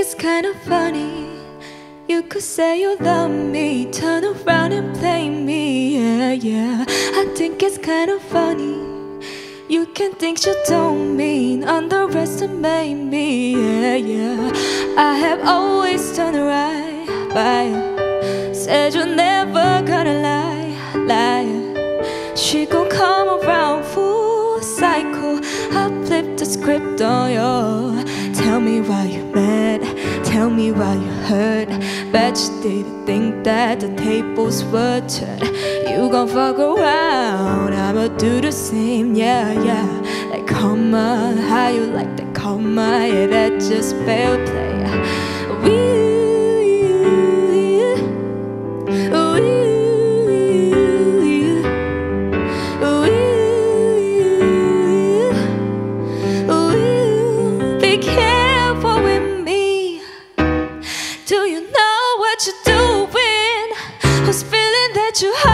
it's kind of funny. You could say you love me, turn around and play me, yeah, yeah. I think it's kind of funny. You can think you don't mean, underestimate me, yeah, yeah. I have always turned right by her. Said you're never gonna lie, lie. She gon' come around full cycle. I flipped the script on you. Tell me why you're mad, tell me why you're hurt. Bet you didn't think that the tables were turned. You gon' fuck around, I'ma do the same, yeah, yeah. That karma, how you like that karma, yeah, that's just fair play. Be careful with me. Do you know what you're doing? Who's feeling that you